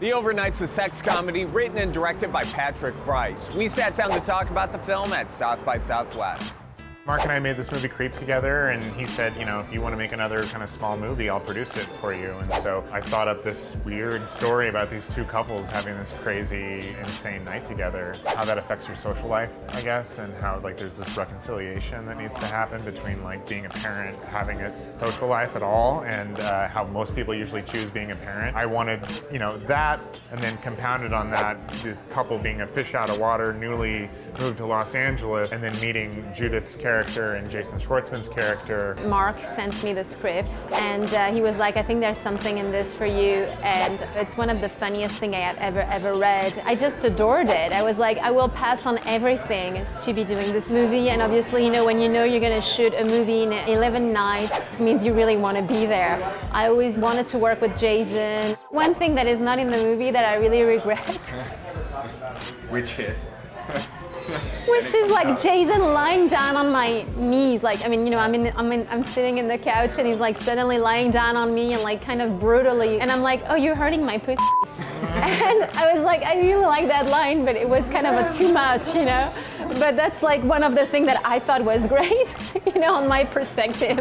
The Overnight's a sex comedy written and directed by Patrick Brice. We sat down to talk about the film at South by Southwest. Mark and I made this movie Creep together, and he said, you know, if you want to make another kind of small movie, I'll produce it for you. And so I thought up this weird story about these two couples having this crazy, insane night together, how that affects your social life, I guess, and how, like, there's this reconciliation that needs to happen between, like, being a parent, having a social life at all, and how most people usually choose being a parent. I wanted, you know, that, and then compounded on that, this couple being a fish out of water, newly moved to Los Angeles, and then meeting Judith's character and Jason Schwartzman's character. Mark sent me the script, and he was like, I think there's something in this for you, and it's one of the funniest things I have ever read. I just adored it. I was like, I will pass on everything to be doing this movie, and obviously, you know, when you know you're going to shoot a movie in 11 nights, it means you really want to be there. I always wanted to work with Jason. One thing that is not in the movie that I really regret. Which is? Which is like Jason lying down on my knees. Like, I mean, you know, I'm sitting in the couch and he's like suddenly lying down on me and like kind of brutally. And I'm like, oh, you're hurting my pussy. And I was like, I really like that line, but it was kind of a too much, you know? But that's like one of the things that I thought was great, you know, on my perspective.